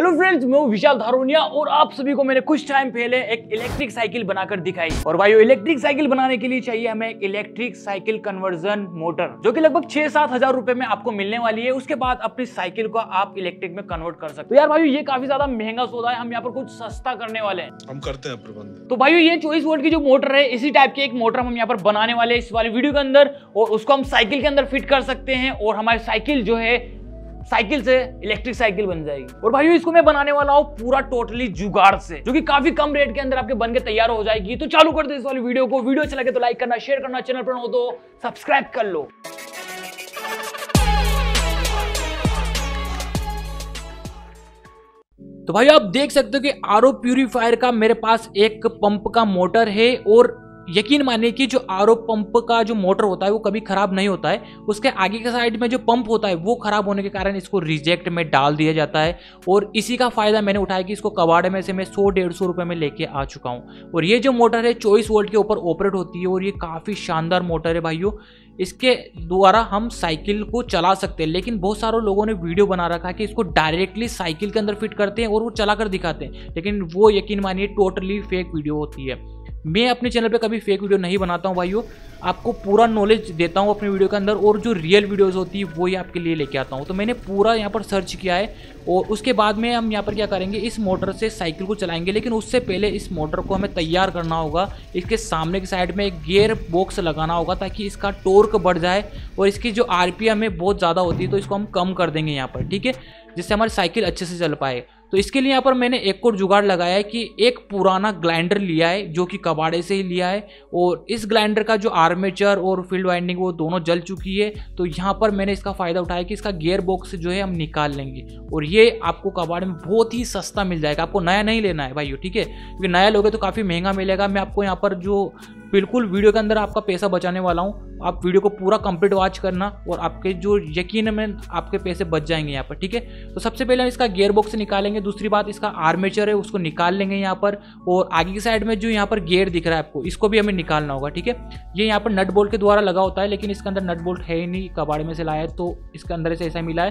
Hello friends, मैं हूं विशाल धारोनिया और आप सभी को मैंने कुछ टाइम पहले एक इलेक्ट्रिक साइकिल बनाकर दिखाई। और भाई इलेक्ट्रिक साइकिल बनाने के लिए चाहिए हमें एक इलेक्ट्रिक साइकिल कन्वर्जन मोटर, जो कि लगभग 6-7 हज़ार रुपए में आपको मिलने वाली है। उसके बाद अपनी साइकिल को आप इलेक्ट्रिक में कन्वर्ट कर सकते हो। यार भाई, ये काफी ज्यादा महंगा सौदा है, हम यहाँ पर कुछ सस्ता करने वाले हैं। हम करते हैं प्रबंध। तो भाई ये 24 वोल्ट की जो मोटर है, इसी टाइप की एक मोटर हम यहाँ पर बनाने वाले इस वाले वीडियो के अंदर, और उसको हम साइकिल के अंदर फिट कर सकते हैं और हमारी साइकिल जो है साइकिल से इलेक्ट्रिक साइकिल बन जाएगी। और भाइयों, इसको मैं बनाने वाला हूँ पूरा टोटली जुगाड़ से, जो कि काफी कम रेट के अंदर आपके बनके तैयार हो जाएगी। तो चालू कर दे इस वाली वीडियो को। वीडियो अच्छा लगे तो लाइक करना, शेयर करना, चैनल पर हो तो सब्सक्राइब कर लो। तो भाई आप देख सकते हो कि आरओ प्यूरिफायर का मेरे पास एक पंप का मोटर है, और यकीन मानिए कि जो आरओ पंप का जो मोटर होता है वो कभी खराब नहीं होता है। उसके आगे के साइड में जो पंप होता है वो खराब होने के कारण इसको रिजेक्ट में डाल दिया जाता है। और इसी का फायदा मैंने उठाया कि इसको कबाड़े में से मैं 100-150 रुपए में लेके आ चुका हूँ। और ये जो मोटर है 24 वोल्ट के ऊपर ऑपरेट होती है, और ये काफ़ी शानदार मोटर है भाइयों। इसके द्वारा हम साइकिल को चला सकते हैं, लेकिन बहुत सारे लोगों ने वीडियो बना रखा है कि इसको डायरेक्टली साइकिल के अंदर फिट करते हैं और वो चला कर दिखाते हैं, लेकिन वो यकीन मानिए टोटली फेक वीडियो होती है। मैं अपने चैनल पे कभी फेक वीडियो नहीं बनाता हूँ भाइयों, आपको पूरा नॉलेज देता हूँ अपने वीडियो के अंदर, और जो रियल वीडियोस होती है वो ही आपके लिए लेके आता हूँ। तो मैंने पूरा यहाँ पर सर्च किया है, और उसके बाद में हम यहाँ पर क्या करेंगे, इस मोटर से साइकिल को चलाएंगे। लेकिन उससे पहले इस मोटर को हमें तैयार करना होगा। इसके सामने की साइड में एक गियर बॉक्स लगाना होगा ताकि इसका टोर्क बढ़ जाए, और इसकी जो RPM है बहुत ज़्यादा होती है तो इसको हम कम कर देंगे यहाँ पर, ठीक है, जिससे हमारी साइकिल अच्छे से चल पाए। तो इसके लिए यहाँ पर मैंने एक और जुगाड़ लगाया है कि एक पुराना ग्लाइंडर लिया है, जो कि कबाड़े से ही लिया है, और इस ग्लाइंडर का जो आर्मेचर और फील्ड वाइंडिंग वो दोनों जल चुकी है। तो यहाँ पर मैंने इसका फ़ायदा उठाया कि इसका गियर बॉक्स जो है हम निकाल लेंगे, और ये आपको कबाड़े में बहुत ही सस्ता मिल जाएगा। आपको नया नहीं लेना है भाइयों, ठीक है, क्योंकि नया लोगे तो काफ़ी महंगा मिलेगा। मैं आपको यहाँ पर जो बिल्कुल वीडियो के अंदर आपका पैसा बचाने वाला हूँ। आप वीडियो को पूरा कंप्लीट वॉच करना, और आपके जो यकीन में आपके पैसे बच जाएंगे यहाँ पर, ठीक है। तो सबसे पहले हम इसका गियर बॉक्स निकालेंगे। दूसरी बात, इसका आर्मेचर है उसको निकाल लेंगे यहाँ पर, और आगे की साइड में जो यहाँ पर गियर दिख रहा है आपको, इसको भी हमें निकालना होगा, ठीक है। ये यहाँ पर नट बोल्ट के द्वारा लगा होता है, लेकिन इसके अंदर नट बोल्ट है ही नहीं, कबाड़े में से लाया है तो इसके अंदर से ऐसा मिला है।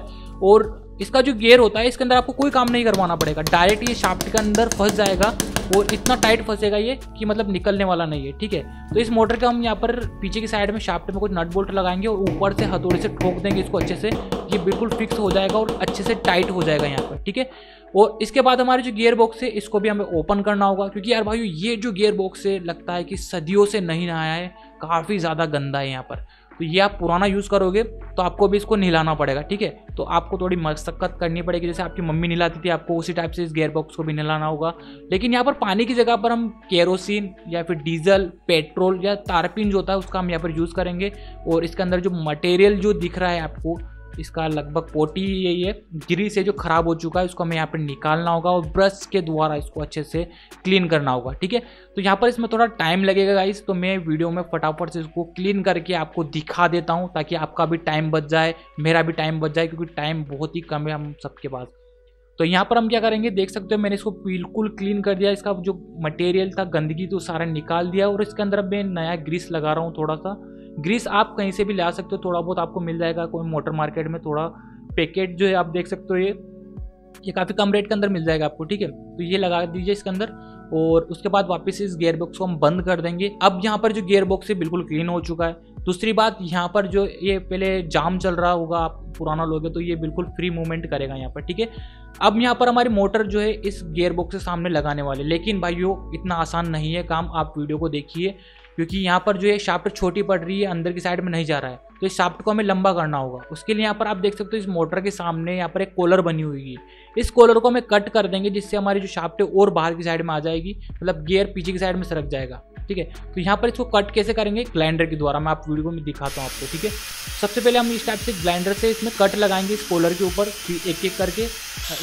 और इसका जो गियर होता है इसके अंदर आपको कोई काम नहीं करवाना पड़ेगा, डायरेक्ट ये शाफ्ट के अंदर फंस जाएगा, और इतना टाइट फंसेगा ये कि मतलब निकलने वाला नहीं है, ठीक है। तो इस मोटर का हम यहाँ पर पीछे की साइड में शाफ्ट में कुछ नट बोल्ट लगाएंगे, और ऊपर से हथौड़े से ठोक देंगे इसको अच्छे से, ये बिल्कुल फिक्स हो जाएगा और अच्छे से टाइट हो जाएगा यहाँ पर, ठीक है। और इसके बाद हमारे जो गियर बॉक्स है इसको भी हमें ओपन करना होगा, क्योंकि यार भाइयों ये जो गियर बॉक्स है लगता है कि सदियों से नहीं नहाया है, काफ़ी ज़्यादा गंदा है यहाँ पर। तो ये आप पुराना यूज़ करोगे तो आपको भी इसको नहलाना पड़ेगा, ठीक है। तो आपको थोड़ी मशक्कत करनी पड़ेगी, जैसे आपकी मम्मी नहलाती थी आपको उसी टाइप से इस गियर बॉक्स को भी नहलाना होगा। लेकिन यहाँ पर पानी की जगह पर हम केरोसिन या फिर डीजल, पेट्रोल या तारपीन जो होता है उसका हम यहाँ पर यूज़ करेंगे। और इसके अंदर जो मटेरियल जो दिख रहा है आपको, इसका लगभग पोटी यही है, ग्रीस है जो ख़राब हो चुका है, उसको हमें यहाँ पर निकालना होगा, और ब्रश के द्वारा इसको अच्छे से क्लीन करना होगा, ठीक है। तो यहाँ पर इसमें थोड़ा टाइम लगेगा गाइस, तो मैं वीडियो में फटाफट से इसको क्लीन करके आपको दिखा देता हूँ, ताकि आपका भी टाइम बच जाए, मेरा भी टाइम बच जाए, क्योंकि टाइम बहुत ही कम है हम सबके पास। तो यहाँ पर हम क्या करेंगे, देख सकते हो मैंने इसको बिल्कुल क्लीन कर दिया, इसका जो मटेरियल था गंदगी तो सारा निकाल दिया, और इसके अंदर अब मैं नया ग्रीस लगा रहा हूँ। थोड़ा सा ग्रीस आप कहीं से भी ला सकते हो, थोड़ा बहुत आपको मिल जाएगा कोई मोटर मार्केट में, थोड़ा पैकेट जो है आप देख सकते हो, ये काफ़ी कम रेट के अंदर मिल जाएगा आपको, ठीक है। तो ये लगा दीजिए इसके अंदर, और उसके बाद वापस इस गियर बॉक्स को हम बंद कर देंगे। अब यहाँ पर जो गियर बॉक्स है बिल्कुल क्लीन हो चुका है। दूसरी बात, यहाँ पर जो ये पहले जाम चल रहा होगा, आप पुराना लोगे तो ये बिल्कुल फ्री मूवमेंट करेगा यहाँ पर, ठीक है। अब यहाँ पर हमारी मोटर जो है इस गियर बॉक्स के सामने लगाने वाले, लेकिन भाइयों इतना आसान नहीं है काम, आप वीडियो को देखिए, क्योंकि यहाँ पर जो है शाफ्ट छोटी पड़ रही है, अंदर की साइड में नहीं जा रहा है, तो इस शाफ्ट को हमें लंबा करना होगा। उसके लिए यहाँ पर आप देख सकते हो इस मोटर के सामने यहाँ पर एक कॉलर बनी हुई है, इस कॉलर को हमें कट कर देंगे, जिससे हमारी जो शाफ्ट है और बाहर की साइड में आ जाएगी, मतलब गियर पीछे की साइड में सरक जाएगा, ठीक है। तो यहाँ पर इसको कट कैसे करेंगे, ग्लाइंडर के द्वारा, मैं आप वीडियो में दिखाता हूँ आपको, ठीक है। सबसे पहले हम इस टाइप से ग्लाइंडर से इसमें कट लगाएंगे इस कॉलर के ऊपर, फिर एक-एक करके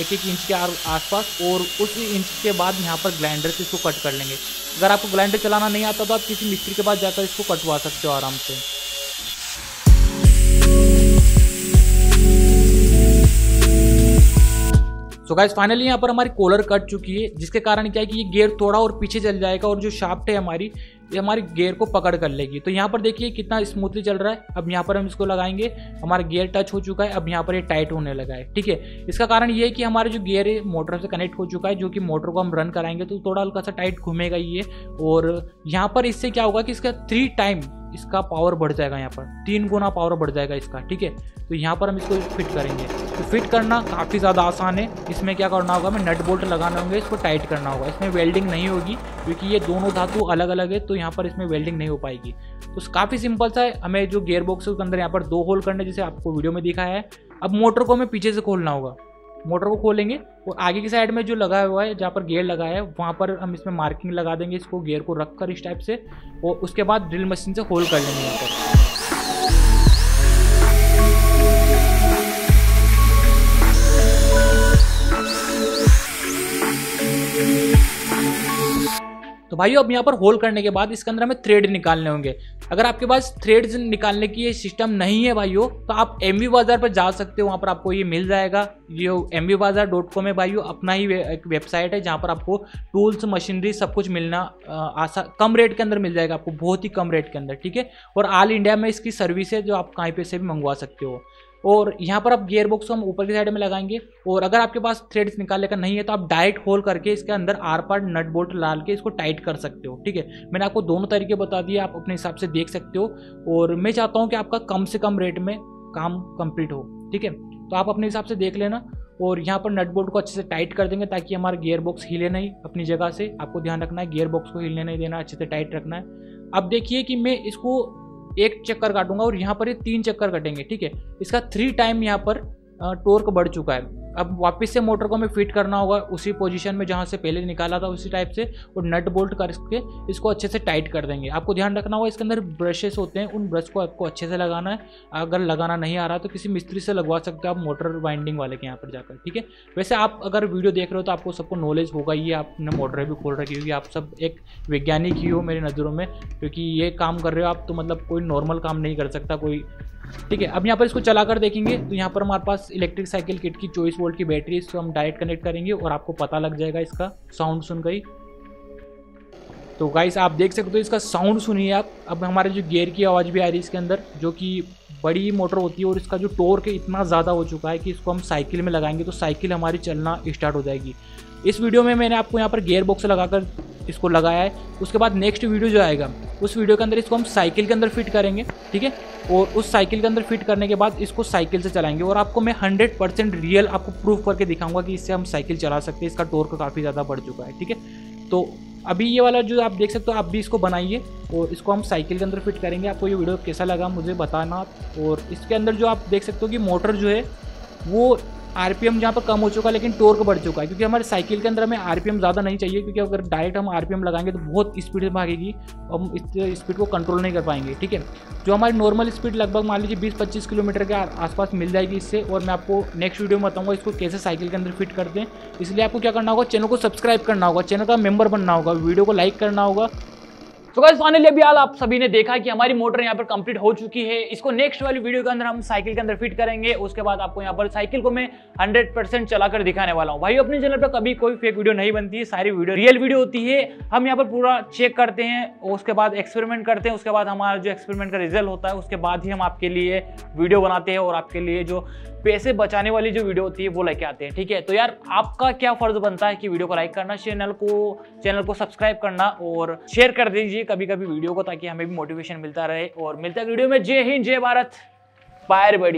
1-1 इंच के आसपास, और उस इंच के बाद यहाँ पर ग्लाइंडर से इसको कट कर लेंगे। अगर आपको ग्लाइंडर चलाना नहीं आता तो आप किसी मिस्त्री के पास जाकर इसको कटवा सकते हो आराम से। तो गाइस फाइनली यहाँ पर हमारी कॉलर कट चुकी है, जिसके कारण क्या है कि ये गियर थोड़ा और पीछे चल जाएगा, और जो शाफ्ट है हमारी ये हमारे गियर को पकड़ कर लेगी। तो यहाँ पर देखिए कितना स्मूथली चल रहा है। अब यहाँ पर हम इसको लगाएंगे, हमारा गियर टच हो चुका है। अब यहाँ पर ये टाइट होने लगा है, ठीक है। इसका कारण ये है कि हमारा जो गियर है मोटर से कनेक्ट हो चुका है, जो कि मोटर को हम रन कराएंगे तो थोड़ा हल्का सा टाइट घूमेगा ये। और यहाँ पर इससे क्या होगा कि इसका 3 टाइम इसका पावर बढ़ जाएगा, यहाँ पर 3 गुना पावर बढ़ जाएगा इसका, ठीक है। तो यहाँ पर हम इसको फिट करेंगे। तो फिट करना काफ़ी ज़्यादा आसान है। इसमें क्या करना होगा, हमें नट बोल्ट लगाना होंगे, इसको टाइट करना होगा। इसमें वेल्डिंग नहीं होगी क्योंकि ये दोनों धातु अलग अलग है, तो यहाँ पर इसमें वेल्डिंग नहीं हो पाएगी। तो काफ़ी सिंपल सा है। हमें जो गियर बॉक्स है उसके अंदर यहाँ पर 2 होल करने, जैसे आपको वीडियो में दिखाया है। अब मोटर को हमें पीछे से खोलना होगा। मोटर को खोलेंगे और आगे की साइड में जो लगा हुआ है, जहाँ पर गेयर लगा है, वहाँ पर हम इसमें मार्किंग लगा देंगे, इसको गेयर को रख कर इस टाइप से, और उसके बाद ड्रिल मशीन से होल कर लेंगे यहाँ पर। तो भाइयों अब यहाँ पर होल करने के बाद इसके अंदर हमें थ्रेड निकालने होंगे। अगर आपके पास थ्रेड्स निकालने की ये सिस्टम नहीं है भाइयों, तो आप एमवी बाज़ार पर जा सकते हो, वहाँ पर आपको ये मिल जाएगा। ये mvbazar.com है भाइयों, अपना ही एक वेबसाइट है जहाँ पर आपको टूल्स, मशीनरी सब कुछ मिलना कम रेट के अंदर मिल जाएगा आपको, बहुत ही कम रेट के अंदर, ठीक है। और ऑल इंडिया में इसकी सर्विस है, जो आप कहीं पे से भी मंगवा सकते हो। और यहाँ पर आप गियर बॉक्स को हम ऊपर की साइड में लगाएंगे। और अगर आपके पास थ्रेड्स निकालने का नहीं है तो आप डायरेक्ट होल करके इसके अंदर आर पार नट बोल्ट डाल के इसको टाइट कर सकते हो, ठीक है। मैंने आपको दोनों तरीके बता दिए, आप अपने हिसाब से देख सकते हो। और मैं चाहता हूँ कि आपका कम से कम रेट में काम कंप्लीट हो, ठीक है। तो आप अपने हिसाब से देख लेना। और यहाँ पर नट बोल्ट को अच्छे से टाइट कर देंगे ताकि हमारा गियर बॉक्स हिले नहीं अपनी जगह से। आपको ध्यान रखना है, गियर बॉक्स को हिलने नहीं देना, अच्छे से टाइट रखना है। अब देखिए कि मैं इसको 1 चक्कर काटूंगा और यहाँ पर ये 3 चक्कर कटेंगे, ठीक है। इसका 3 टाइम यहाँ पर टोर्क बढ़ चुका है। अब वापस से मोटर को हमें फिट करना होगा उसी पोजीशन में जहाँ से पहले निकाला था, उसी टाइप से, और नट बोल्ट करके इसको अच्छे से टाइट कर देंगे। आपको ध्यान रखना होगा, इसके अंदर ब्रशेस होते हैं, उन ब्रश को आपको अच्छे से लगाना है। अगर लगाना नहीं आ रहा तो किसी मिस्त्री से लगवा सकते हो आप, मोटर वाइंडिंग वाले के यहाँ पर जाकर, ठीक है। वैसे आप अगर वीडियो देख रहे हो तो आपको सबको नॉलेज होगा ही, आपने मोटर भी खोल रखी होगी, आप सब एक वैज्ञानिक ही हो मेरी नज़रों में, क्योंकि ये काम कर रहे हो आप, तो मतलब कोई नॉर्मल काम नहीं कर सकता कोई, ठीक है। अब यहाँ पर इसको चला कर देखेंगे। तो यहाँ पर हमारे पास इलेक्ट्रिक साइकिल किट की 24 वोल्ट की बैटरी, इसको हम डायरेक्ट कनेक्ट करेंगे और आपको पता लग जाएगा इसका साउंड सुन गई। तो गाइस आप देख सकते हो, इसका साउंड सुनिए आप। अब हमारे जो गियर की आवाज़ भी आ रही है इसके अंदर, जो कि बड़ी मोटर होती है, और इसका जो टोर्क इतना ज़्यादा हो चुका है कि इसको हम साइकिल में लगाएंगे तो साइकिल हमारी चलना स्टार्ट हो जाएगी। इस वीडियो में मैंने आपको यहाँ पर गियर बॉक्स लगाकर इसको लगाया है। उसके बाद नेक्स्ट वीडियो जो आएगा, उस वीडियो के अंदर इसको हम साइकिल के अंदर फिट करेंगे, ठीक है। और उस साइकिल के अंदर फिट करने के बाद इसको साइकिल से चलाएंगे, और आपको मैं 100% रियल आपको प्रूफ करके दिखाऊंगा कि इससे हम साइकिल चला सकते हैं। इसका टोर्क काफ़ी ज़्यादा बढ़ चुका है, ठीक है। तो अभी ये वाला जो आप देख सकते हो, आप भी इसको बनाइए और इसको हम साइकिल के अंदर फिट करेंगे। आपको ये वीडियो कैसा लगा मुझे बताना। और इसके अंदर जो आप देख सकते हो कि मोटर जो है वो आरपीएम जहाँ पर कम हो चुका है, लेकिन टोर्क बढ़ चुका है, क्योंकि हमारे साइकिल के अंदर हमें आरपीएम ज़्यादा नहीं चाहिए, क्योंकि अगर डायरेक्ट हम आरपीएम लगाएंगे तो बहुत स्पीड से भागेगी, हम इस स्पीड को कंट्रोल नहीं कर पाएंगे, ठीक है। जो हमारी नॉर्मल स्पीड लगभग मान लीजिए 20-25 किलोमीटर के आसपास मिल जाएगी इससे। और मैं आपको नेक्स्ट वीडियो में बताऊँगा इसको कैसे साइकिल के अंदर फिट करते हैं। इसलिए आपको क्या करना होगा, चैनल को सब्सक्राइब करना होगा, चैनल का मेम्बर बनना होगा, वीडियो को लाइक करना होगा। तो गाइस फाइनली अभी आप सभी ने देखा कि हमारी मोटर यहाँ पर कंप्लीट हो चुकी है। इसको नेक्स्ट वाली वीडियो के अंदर हम साइकिल के अंदर फिट करेंगे। उसके बाद आपको यहाँ पर साइकिल को मैं 100% चलाकर दिखाने वाला हूँ। भाई अपने चैनल पर कभी कोई फेक वीडियो नहीं बनती है, सारी वीडियो रियल वीडियो होती है। हम यहाँ पर पूरा चेक करते हैं, उसके बाद एक्सपेरिमेंट करते हैं, उसके बाद हमारा जो एक्सपेरिमेंट का रिजल्ट होता है उसके बाद ही हम आपके लिए वीडियो बनाते हैं, और आपके लिए जो पैसे बचाने वाली जो वीडियो होती है वो लेके आते हैं, ठीक है। तो यार आपका क्या फर्ज बनता है कि वीडियो को लाइक करना, चैनल को सब्सक्राइब करना और शेयर कर दीजिए कभी कभी वीडियो को, ताकि हमें भी मोटिवेशन मिलता रहे। और मिलता है वीडियो में। जय हिंद, जय भारत, बाय एवरीबॉडी।